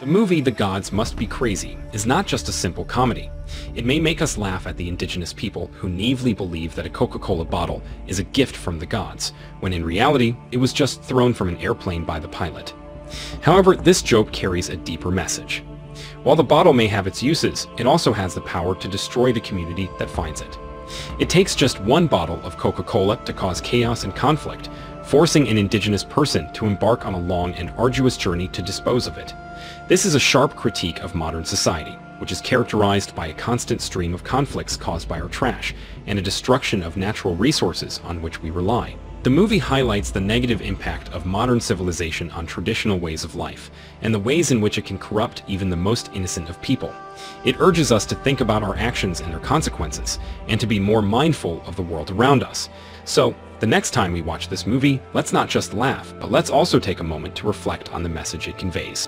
The movie The Gods Must Be Crazy is not just a simple comedy. It may make us laugh at the indigenous people who naively believe that a Coca-Cola bottle is a gift from the gods, when in reality, it was just thrown from an airplane by the pilot. However, this joke carries a deeper message. While the bottle may have its uses, it also has the power to destroy the community that finds it. It takes just one bottle of Coca-Cola to cause chaos and conflict, forcing an indigenous person to embark on a long and arduous journey to dispose of it. This is a sharp critique of modern society, which is characterized by a constant stream of conflicts caused by our trash and a destruction of natural resources on which we rely. The movie highlights the negative impact of modern civilization on traditional ways of life and the ways in which it can corrupt even the most innocent of people. It urges us to think about our actions and their consequences and to be more mindful of the world around us. So, the next time we watch this movie, let's not just laugh, but let's also take a moment to reflect on the message it conveys.